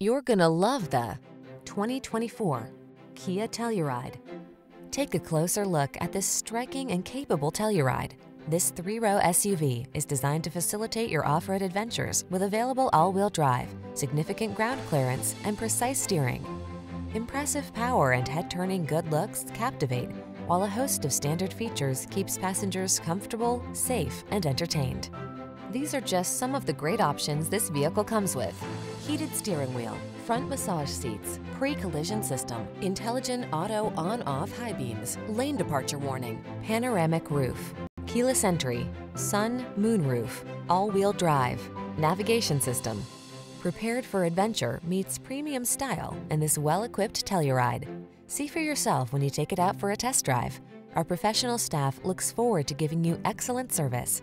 You're gonna love the 2024 Kia Telluride. Take a closer look at this striking and capable Telluride. This three-row SUV is designed to facilitate your off-road adventures with available all-wheel drive, significant ground clearance, and precise steering. Impressive power and head-turning good looks captivate, while a host of standard features keeps passengers comfortable, safe, and entertained. These are just some of the great options this vehicle comes with: heated steering wheel, front massage seats, pre-collision system, intelligent auto on-off high beams, lane departure warning, panoramic roof, keyless entry, sun, moon roof, all-wheel drive, navigation system. Prepared for adventure meets premium style in this well-equipped Telluride. See for yourself when you take it out for a test drive. Our professional staff looks forward to giving you excellent service.